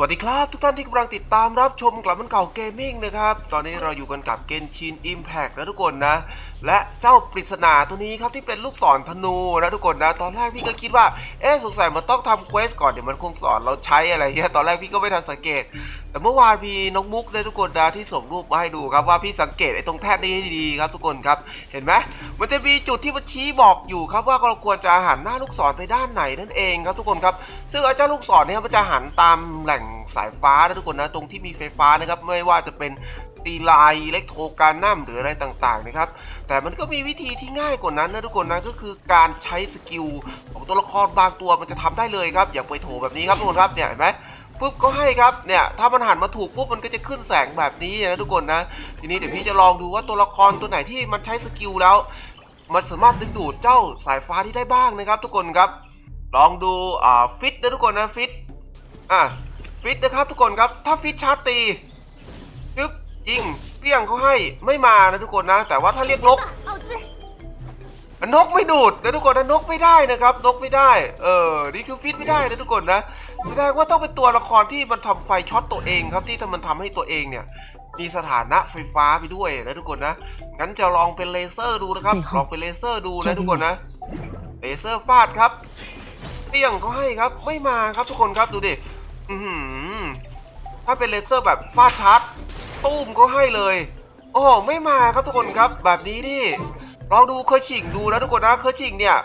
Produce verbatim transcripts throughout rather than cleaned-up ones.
สวัสดีครับทุกท่านที่กำลังติดตามรับชมกลับมันเก่าเกมมิ่งนะครับตอนนี้เราอยู่กันกับ Genshin Impact นะทุกคนนะและเจ้าปริศนาตัวนี้ครับที่เป็นลูกศรธนูนะทุกคนนะตอนแรกพี่ก็คิดว่าเอ๊ะสงสัยมันต้องทำเควสก่อนเดี๋ยวมันคงสอนเราใช้อะไรเงี้ยตอนแรกพี่ก็ไม่ทันสังเกตแต่เมื่อวานพี่น้องมุกนะทุกคนนะที่ส่งรูปมาให้ดูครับว่าพี่สังเกตไอ้ตรงแท่นนี้ให้ดีครับทุกคนครับเห็นไหมมันจะมีจุดที่มันชี้บอกอยู่ครับว่าเราควรจะหันหน้าลูกศรไปด้านไหนนั่นเองครับทุกคนครับซึ่งเจ้าลูกศรเนี่ยมันจะหันตามแหล่งสายฟ้านะทุกคนนะตรงที่มีไฟฟ้านะครับไม่ว่าจะเป็นตีลายอิเล็กโทรการนั่มหรืออะไรต่างๆนะครับแต่มันก็มีวิธีที่ง่ายกว่านั้นนะทุกคนนะก็คือการใช้สกิลของตัวละครบางตัวมันจะทำได้เลยครับอย่างไปโถแบบนี้ครับทุกคนครับเนี่ยเห็นไหมปุ๊บก็ให้ครับเนี่ยถ้ามันหันมาถูกปุ๊บมันก็จะขึ้นแสงแบบนี้นะทุกคนนะทีนี้เดี๋ยวพี่จะลองดูว่าตัวละครตัวไหนที่มันใช้สกิลแล้วมันสามารถดึงดูดเจ้าสายฟ้าที่ได้บ้างนะครับทุกคนครับลองดูอ่าฟิตนะทุกคนนะฟิตอ่ะฟิตนะครับทุกคนครับถ้าฟิตชาร์ตตียึกยิงเปี้ยงเขาให้ไม่มานะทุกคนนะแต่ว่าถ้าเรียกนกนกไม่ดูดนะทุกคนนะนกไม่ได้นะครับนกไม่ได้เออนี่คือฟิตไม่ได้นะทุกคนนะแสดงว่าต้องเป็นตัวละครที่มันทำไฟช็อตตัวเองครับที่มันทำให้ตัวเองเนี่ยมีสถานะไฟฟ้าไปด้วยนะทุกคนนะงั้นจะลองเป็นเลเซอร์ดูนะครับลองเป็นเลเซอร์ดูนะทุกคนนะเลเซอร์ฟาดครับเปี้ยงเขาให้ครับไม่มาครับทุกคนครับดูดิถ้าเป็นเลเซอร์แบบฟาดชาร์จตูมก็ให้เลยโอ้ไม่มาครับทุกคนครับแบบนี้นี่ลองดูเคยชิงดูนะทุกคนนะเคยชิงเนี่ย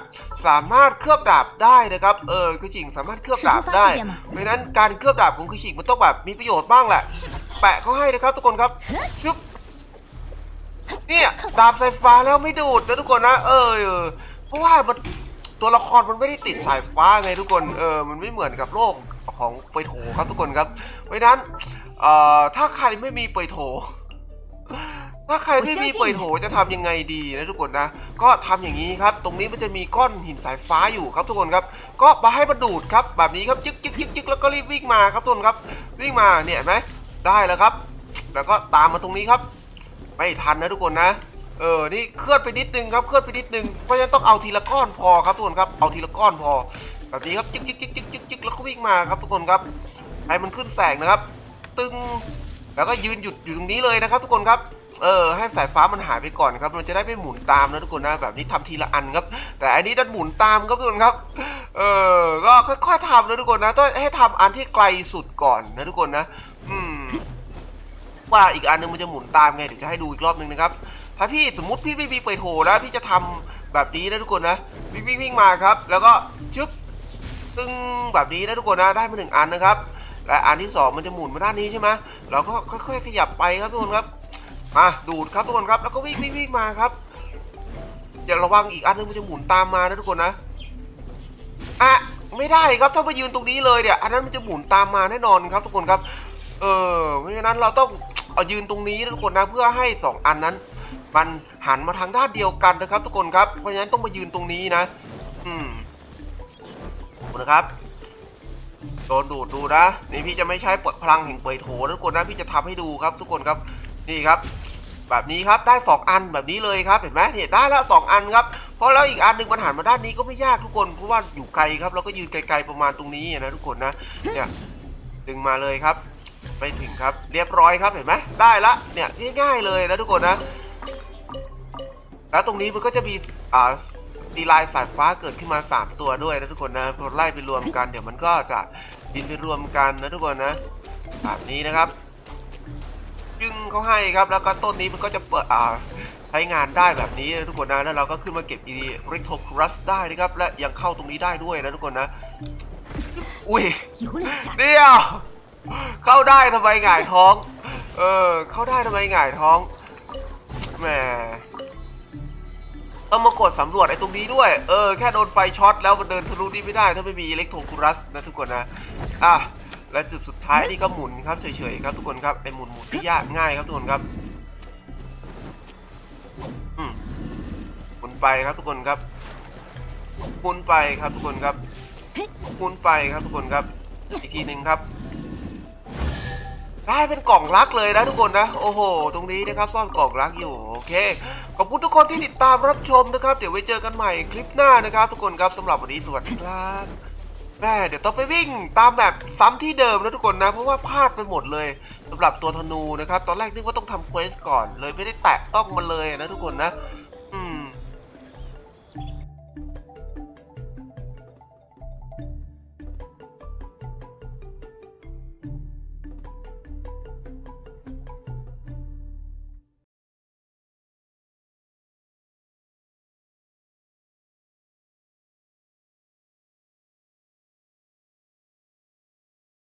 สามารถเคลือบดาบได้นะครับเออเคยชิงสามารถเคลือบดาบได้เพราะนั้นการเคลือบดาบของเคยชิงมันต้องแบบมีประโยชน์บ้างแหละแปะเขาให้นะครับทุกคนครับชึบเนี่ยดาบสายฟ้าแล้วไม่ดูดนะทุกคนนะเออเพราะว่ามันตัวละครมันไม่ได้ติดสายฟ้าไงทุกคนเออมันไม่เหมือนกับโลกของปอยโถครับทุกคนครับเพราะนั้นถ้าใครไม่มีปอยโถถ้าใครไม่มีปอยโถจะทำยังไงดีนะทุกคนนะก็ทำอย่างนี้ครับตรงนี้มันจะมีก้อนหินสายฟ้าอยู่ครับทุกคนครับก็มาให้มันดูดครับแบบนี้ครับจึ๊กจึ๊กจึ๊กจึ๊กแล้วก็รีบวิ่งมาครับทุกคนครับวิ่งมาเนี่ยเห็นไหมได้แล้วครับแล้วก็ตามมาตรงนี้ครับไม่ทันนะทุกคนนะเออนี่เคลื่อนไปนิดนึงครับเคลื่อนไปนิดนึงเพราะฉะนั้นต้องเอาทีละก้อนพอครับทุกคนครับเอาทีละก้อนพอแบบนี้ครับจึ๊กจึ๊กจึ๊กจึ๊กจึ๊กแล้วก็วิ่งมาครับทุกคนครับให้มันขึ้นแสงนะครับตึงแล้วก็ยืนหยุดอยู่ตรงนี้เลยนะครับทุกคนครับเออให้สายฟ้ามันหายไปก่อนครับมันจะได้ไม่หมุนตามนะทุกคนนะแบบนี้ทำทีละอันครับแต่อันนี้ดันหมุนตามครับทุกคนครับเออก็ค่อยๆทำนะทุกคนนะต้องให้ทำอันที่ไกลสุดก่อนนะทุกคนนะอืมว่าอีกอันนึงมันจะหมุนตามไงเดี๋ยวจะให้ดูอีกรอบนึงนะครับถ้าพี่สมมติพี่ไม่มีเปิดโถนะพี่จะทำแบบนี้นะทุกคนนะวิ่งวิ่งวิ่งมาครับแล้วก็ชึบตึงแบบนี้นะทุกคนนะได้มาหนึ่งอันนะครับและอันที่สองมันจะหมุนมาด้านนี้ใช่ไหมเราก็ค่อยๆขยับไปครับทุกคนครับมาดูดครับทุกคนครับแล้วก็วิ่งวิ่งวิ่งมาครับอย่าระวังอีกอันนึงมันจะหมุนตามมานะทุกคนนะอ่ะไม่ได้ครับถ้าไปยืนตรงนี้เลยเนี่ยอันนั้นมันจะหมุนตามมาแน่นอนครับทุกคนครับเออเพราะฉะนั้นเราต้องเอายืนตรงนี้นะทุกคนนะเพื่อให้สองอันนั้นมันหันมาทางด้านเดียวกันนะครับทุกคนครับเพราะฉะนั้นต้องมายืนตรงนี้นะอืมนะครับโดนดูดดูนะนี่พี่จะไม่ใช้ปลดพลังแห่งเปิดโถนะทุกคนนะพี่จะทำให้ดูครับทุกคนครับนี่ครับแบบนี้ครับได้สองอันแบบนี้เลยครับเห็นไหมเนี่ยได้แล้วสองอันครับเพราะแล้วอีกอันหนึ่งมันหันมาด้านนี้ก็ไม่ยากทุกคนเพราะว่าอยู่ไกลครับเราก็ยืนไกลๆประมาณตรงนี้นะทุกคนนะเนี่ยดึงมาเลยครับไปถึงครับเรียบร้อยครับเห็นไหมได้ละเนี่ยง่ายๆเลยนะทุกคนนะแล้วตรงนี้มันก็จะมีอ่าตีลายสายฟ้าเกิดขึ้นมาสามตัวด้วยนะทุกคนนะพอไล่ไปรวมกันเดี๋ยวมันก็จะบินไปรวมกันนะทุกคนนะแบบนี้นะครับจึงเขาให้ครับแล้วก็ต้นนี้มันก็จะเปิดอ่าใช้งานได้แบบนี้นะทุกคนนะแล้วเราก็ขึ้นมาเก็บอีริโทครัสได้นะครับและยังเข้าตรงนี้ได้ด้วยนะทุกคนนะอุ้ยเดี๋ยวเข้าได้ทำไมหงายท้องเออเข้าได้ทำไมหงายท้องแหมต้องมากดสำรวจไอ้ตรงนี้ด้วยเออแค่โดนไฟช็อตแล้วมันเดินทะลุนี่ไม่ได้ถ้าไม่มีอิเล็กโทรคูรัสนะทุกคนนะอ่ะและจุดสุดท้ายนี่ก็หมุนครับเฉยๆครับทุกคนครับไอ้หมุนหมุนที่ยากง่ายครับทุกคนครับอืมหมุนไปครับทุกคนครับหมุนไปครับทุกคนครับหมุนไปครับทุกคนครับอีกทีหนึ่งครับได้เป็นกล่องรักเลยนะทุกคนนะโอ้โหตรงนี้นะครับซ่อนกล่องรักอยู่โอเคขอบคุณทุกคนที่ติดตามรับชมนะครับเดี๋ยวไว้เจอกันใหม่คลิปหน้านะครับทุกคนครับสำหรับวันนี้สวัสดีครับ แม่เดี๋ยวต้องไปวิ่งตามแบบซ้ำที่เดิมนะทุกคนนะเพราะว่าพลาดไปหมดเลยสำหรับตัวธนูนะครับตอนแรกนึกว่าต้องทำเควสก่อนเลยไม่ได้แตะต้องมันเลยนะทุกคนนะ